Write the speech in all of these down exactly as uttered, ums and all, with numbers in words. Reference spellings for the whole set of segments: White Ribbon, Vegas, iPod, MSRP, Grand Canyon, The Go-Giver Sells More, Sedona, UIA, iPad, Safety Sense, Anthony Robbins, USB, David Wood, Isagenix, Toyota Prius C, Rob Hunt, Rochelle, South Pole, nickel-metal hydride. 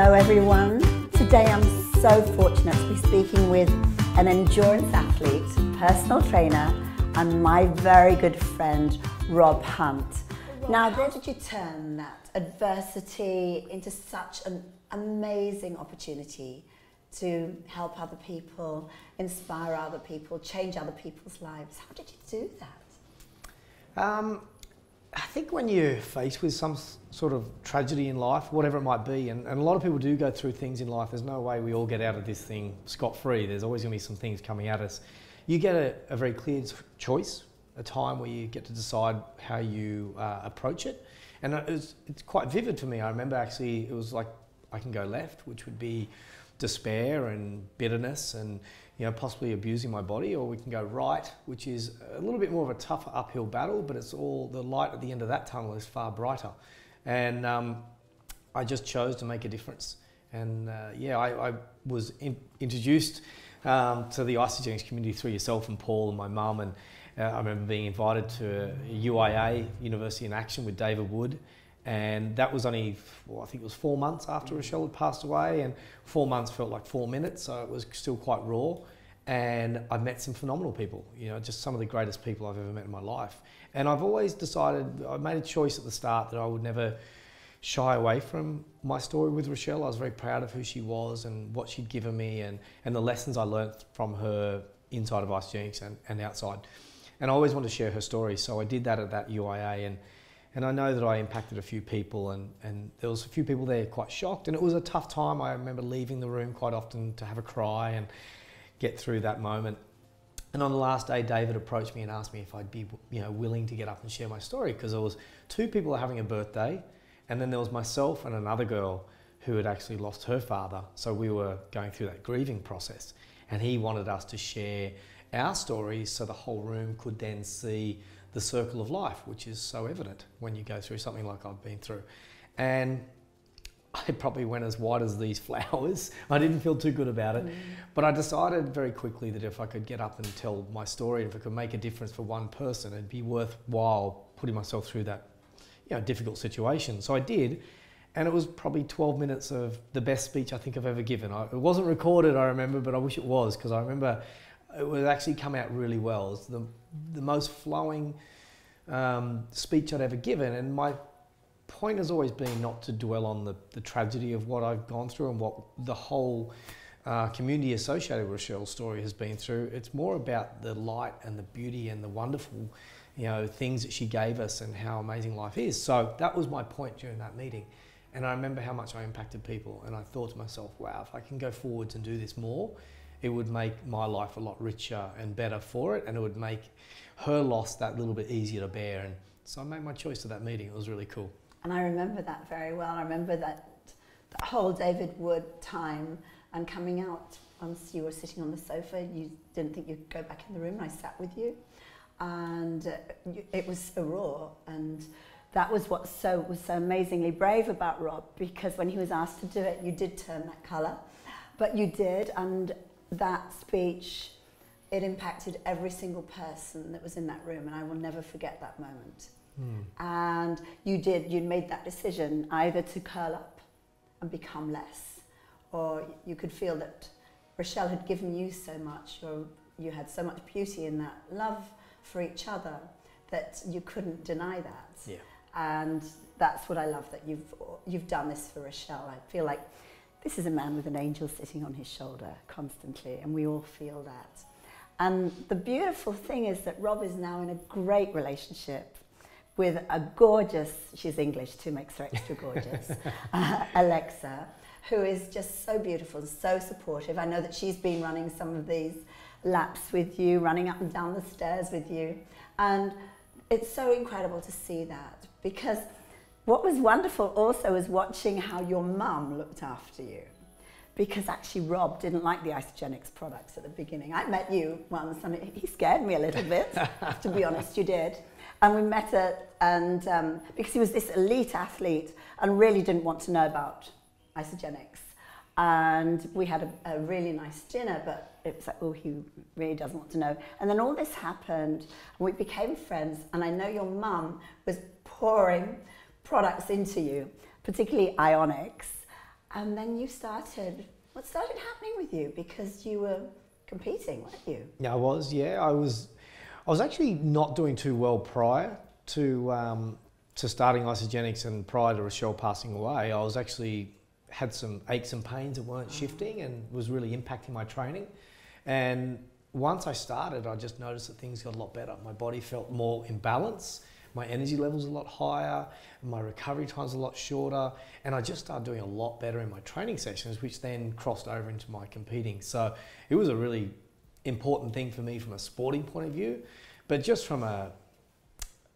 Hello everyone. Today I'm so fortunate to be speaking with an endurance athlete, personal trainer, and my very good friend, Rob Hunt. Now, how did you turn that adversity into such an amazing opportunity to help other people, inspire other people, change other people's lives? How did you do that? Um, I think when you're faced with some sort of tragedy in life, whatever it might be, and, and a lot of people do go through things in life, there's no way we all get out of this thing scot-free. There's always going to be some things coming at us. You get a, a very clear choice, a time where you get to decide how you uh, approach it. And it was, it's quite vivid for me. I remember actually it was like, I can go left, which would be despair and bitterness and, you know, possibly abusing my body, or we can go right, which is a little bit more of a tougher uphill battle, but it's all, the light at the end of that tunnel is far brighter. And um, I just chose to make a difference. And uh, yeah, I, I was in, introduced um, to the Isagenix community through yourself and Paul and my mum, and uh, I remember being invited to U I A, University in Action, with David Wood. And that was only, well, I think it was four months after Rochelle had passed away, and four months felt like four minutes, so it was still quite raw. And I met some phenomenal people, you know, just some of the greatest people I've ever met in my life. And I've always decided, I made a choice at the start that I would never shy away from my story with Rochelle. I was very proud of who she was and what she'd given me, and, and the lessons I learned from her inside of Isagenix and, and outside. And I always wanted to share her story, so I did that at that U I A. And, And I know that I impacted a few people, and, and there was a few people there quite shocked, and it was a tough time. I remember leaving the room quite often to have a cry and get through that moment. And on the last day, David approached me and asked me if I'd be, you know, willing to get up and share my story, because there was two people having a birthday, and then there was myself and another girl who had actually lost her father. So we were going through that grieving process, and he wanted us to share our stories so the whole room could then see the circle of life, which is so evident when you go through something like I've been through. And I probably went as wide as these flowers. I didn't feel too good about it. Mm. But I decided very quickly that if I could get up and tell my story, if I could make a difference for one person, it'd be worthwhile putting myself through that, you know, difficult situation. So I did, and it was probably twelve minutes of the best speech I think I've ever given. I, it wasn't recorded, I remember, but I wish it was, because I remember it would actually come out really well. It's the, the most flowing um, speech I'd ever given. And my point has always been not to dwell on the, the tragedy of what I've gone through and what the whole uh, community associated with Rochelle's story has been through. It's more about the light and the beauty and the wonderful, you know, things that she gave us and how amazing life is. So that was my point during that meeting. And I remember how much I impacted people, and I thought to myself, wow, if I can go forwards and do this more, it would make my life a lot richer and better for it, and it would make her loss that little bit easier to bear. And so I made my choice at that meeting. It was really cool. And I remember that very well. I remember that, that whole David Wood time, and coming out once you were sitting on the sofa, you didn't think you'd go back in the room, and I sat with you, and uh, you, it was so raw. And that was what so, was so amazingly brave about Rob, because when he was asked to do it, you did turn that colour, but you did. And that speech, it impacted every single person that was in that room, and I will never forget that moment. Mm. And you did, you made that decision either to curl up and become less, or you could feel that Rochelle had given you so much, or you had so much beauty in that love for each other that you couldn't deny that. Yeah. And that's what I love, that you've, you've done this for Rochelle. I feel like this is a man with an angel sitting on his shoulder constantly, and we all feel that. And the beautiful thing is that Rob is now in a great relationship with a gorgeous, she's English too, makes her extra gorgeous, uh, Alexa, who is just so beautiful and so supportive. I know that she's been running some of these laps with you, running up and down the stairs with you. And it's so incredible to see that, because what was wonderful also was watching how your mum looked after you, because actually Rob didn't like the Isagenix products at the beginning. I met you once, and he scared me a little bit, to be honest, you did. And we met, a, and um, because he was this elite athlete and really didn't want to know about Isagenix. And we had a, a really nice dinner, but it was like, oh, he really doesn't want to know. And then all this happened, and we became friends, and I know your mum was pouring products into you, particularly Ionics, And then you started, what started happening with you? Because you were competing, weren't you? Yeah, I was, yeah. I was I was actually not doing too well prior to, um, to starting Isagenix, and prior to Rochelle passing away. I was actually had some aches and pains that weren't shifting and was really impacting my training. And once I started, I just noticed that things got a lot better. My body felt more in balance. My energy levels a lot higher, my recovery times a lot shorter, and I just started doing a lot better in my training sessions, which then crossed over into my competing. So it was a really important thing for me from a sporting point of view, but just from a,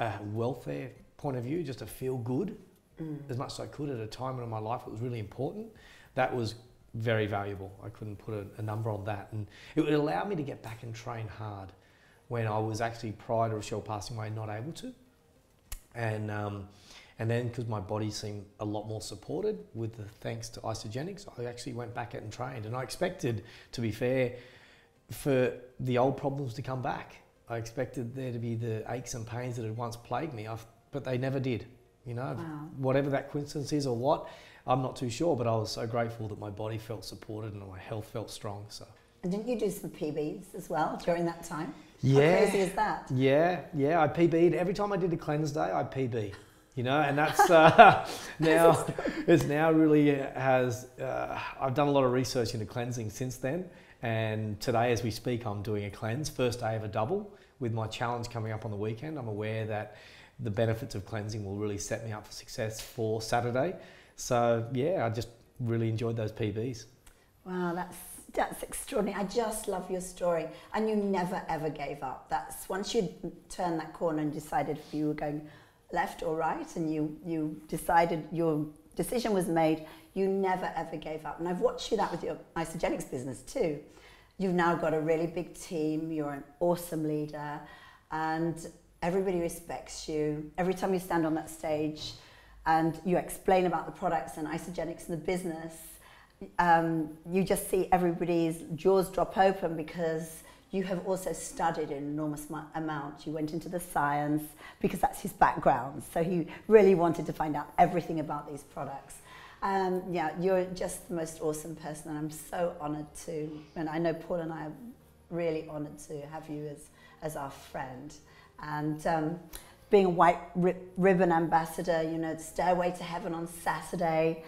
a welfare point of view, just to feel good mm. as much as I could at a time in my life that was really important. That was very valuable. I couldn't put a, a number on that, and it would allow me to get back and train hard when I was actually, prior to Rochelle passing away, not able to. And um, and then because my body seemed a lot more supported with the thanks to Isagenix, I actually went back and trained. And I expected, to be fair, for the old problems to come back. I expected there to be the aches and pains that had once plagued me, I've, but they never did. You know, wow. Whatever that coincidence is or what, I'm not too sure. But I was so grateful that my body felt supported and my health felt strong. So. And didn't you do some P Bs as well during that time? Yeah. How crazy is that? Yeah, yeah. I P B'd every time I did a cleanse day. I P B, you know, and that's uh, now it's now really has. Uh, I've done a lot of research into cleansing since then, and today as we speak, I'm doing a cleanse, first day of a double with my challenge coming up on the weekend. I'm aware that the benefits of cleansing will really set me up for success for Saturday. So yeah, I just really enjoyed those P Bs. Wow, that's. That's extraordinary. I just love your story. And you never ever gave up. That's once you turned that corner and decided if you were going left or right, and you, you decided your decision was made, you never ever gave up. And I've watched you that with your Isagenix business too. You've now got a really big team, you're an awesome leader, and everybody respects you. Every time you stand on that stage and you explain about the products and Isagenix and the business, Um, you just see everybody's jaws drop open, because you have also studied an enormous amount. You went into the science because that's his background. So he really wanted to find out everything about these products. Um, yeah, you're just the most awesome person, and I'm so honoured to, and I know Paul and I are really honoured to have you as, as our friend. And um, being a white ri ribbon ambassador, you know, the Stairway to Heaven on Saturday.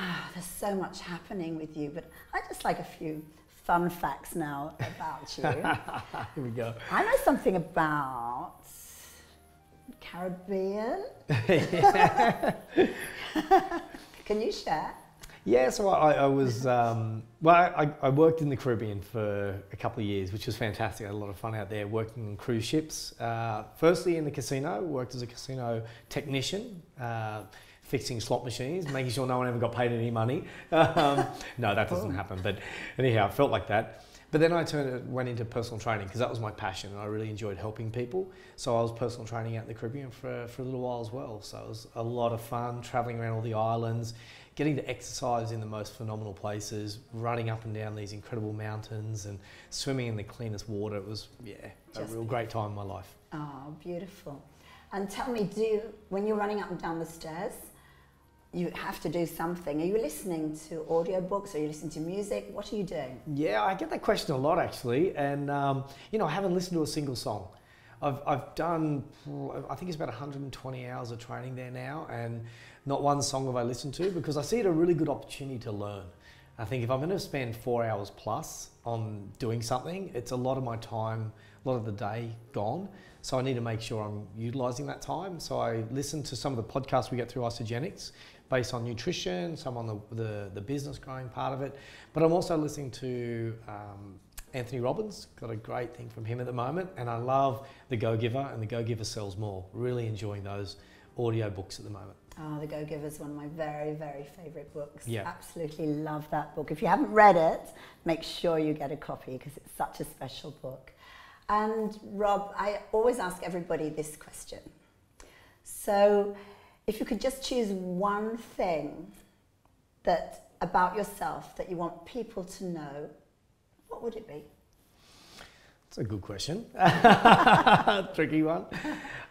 Ah, there's so much happening with you, but I just like a few fun facts now about you. Here we go. I know something about Caribbean. Can you share? Yeah, so I, I was, um, well, I, I worked in the Caribbean for a couple of years, which was fantastic. I had a lot of fun out there working on cruise ships. Uh, firstly in the casino, worked as a casino technician. Uh, fixing slot machines, making sure no one ever got paid any money. Um, no, that doesn't happen, but anyhow, I felt like that. But then I turned, went into personal training, because that was my passion and I really enjoyed helping people. So I was personal training out in the Caribbean for, for a little while as well. So it was a lot of fun, traveling around all the islands, getting to exercise in the most phenomenal places, running up and down these incredible mountains and swimming in the cleanest water. It was, yeah, Just a real beautiful. great time in my life. Oh, beautiful. And tell me, do you, when you're running up and down the stairs, you have to do something. Are you listening to audiobooks? Are you listening to music? What are you doing? Yeah, I get that question a lot actually, and um, you know, I haven't listened to a single song. I've, I've done, I think it's about one hundred twenty hours of training there now, and not one song have I listened to, because I see it a really good opportunity to learn. I think if I'm going to spend four hours plus on doing something, it's a lot of my time, a lot of the day gone. So I need to make sure I'm utilising that time. So I listen to some of the podcasts we get through Isagenix, based on nutrition, some on the, the, the business growing part of it. But I'm also listening to um, Anthony Robbins, got a great thing from him at the moment. And I love The Go-Giver and The Go-Giver Sells More. Really enjoying those audio books at the moment. Oh, The Go-Giver is one of my very, very favourite books. Yeah. Absolutely love that book. If you haven't read it, make sure you get a copy, because it's such a special book. And Rob, I always ask everybody this question. So, if you could just choose one thing that about yourself that you want people to know, what would it be? That's a good question. Tricky one.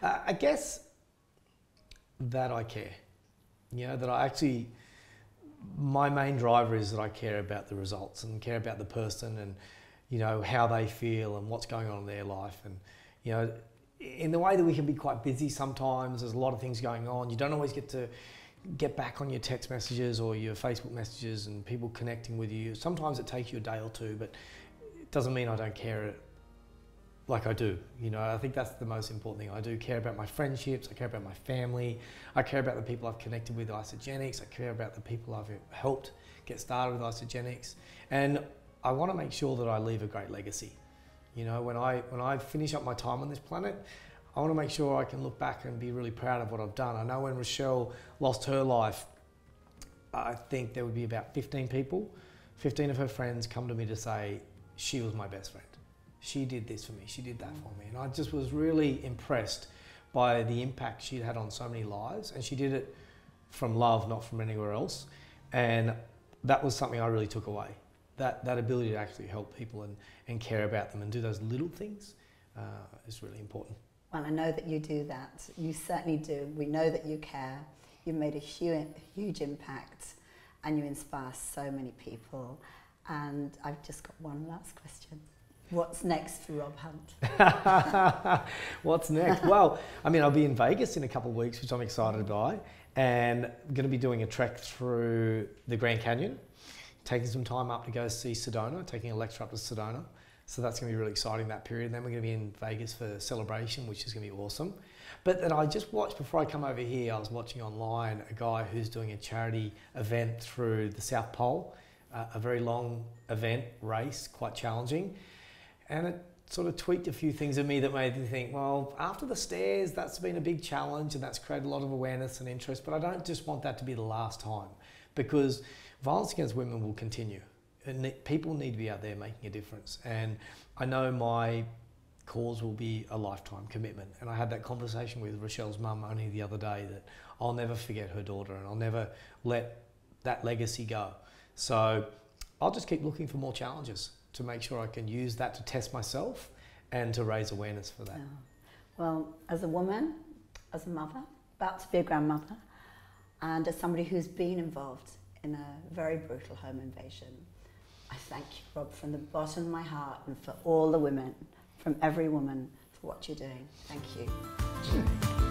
Uh, I guess that I care. You know, that I actually my main driver is that I care about the results and care about the person and, you know, how they feel and what's going on in their life. And, you know, in the way that we can be quite busy sometimes, there's a lot of things going on. You don't always get to get back on your text messages or your Facebook messages and people connecting with you. Sometimes it takes you a day or two, but it doesn't mean I don't care like I do. You know, I think that's the most important thing. I do care about my friendships, I care about my family, I care about the people I've connected with Isagenix, I care about the people I've helped get started with Isagenix. And I want to make sure that I leave a great legacy. You know, when I, when I finish up my time on this planet, I want to make sure I can look back and be really proud of what I've done. I know when Rochelle lost her life, I think there would be about fifteen people, fifteen of her friends come to me to say, she was my best friend. She did this for me, she did that for me. And I just was really impressed by the impact she'd had on so many lives. And she did it from love, not from anywhere else. And that was something I really took away. That, that ability to actually help people and, and care about them and do those little things uh, is really important. Well, I know that you do that. You certainly do. We know that you care. You've made a huge, huge impact and you inspire so many people. And I've just got one last question. What's next for Rob Hunt? What's next? Well, I mean, I'll be in Vegas in a couple of weeks, which I'm excited by, and I'm going to be doing a trek through the Grand Canyon. Taking some time up to go see Sedona, taking a lecture up to Sedona. So that's going to be really exciting, that period. And then we're going to be in Vegas for Celebration, which is going to be awesome. But then I just watched, before I come over here, I was watching online a guy who's doing a charity event through the South Pole, uh, a very long event, race, quite challenging. And it sort of tweaked a few things at me that made me think, well, after the stairs, that's been a big challenge and that's created a lot of awareness and interest, but I don't just want that to be the last time, because violence against women will continue. And people need to be out there making a difference. And I know my cause will be a lifetime commitment. And I had that conversation with Rochelle's mum only the other day that I'll never forget her daughter and I'll never let that legacy go. So I'll just keep looking for more challenges to make sure I can use that to test myself and to raise awareness for that. Oh. Well, as a woman, as a mother, about to be a grandmother, and as somebody who's been involved in a very brutal home invasion, I thank you, Rob, from the bottom of my heart, and for all the women, from every woman, for what you're doing. Thank you.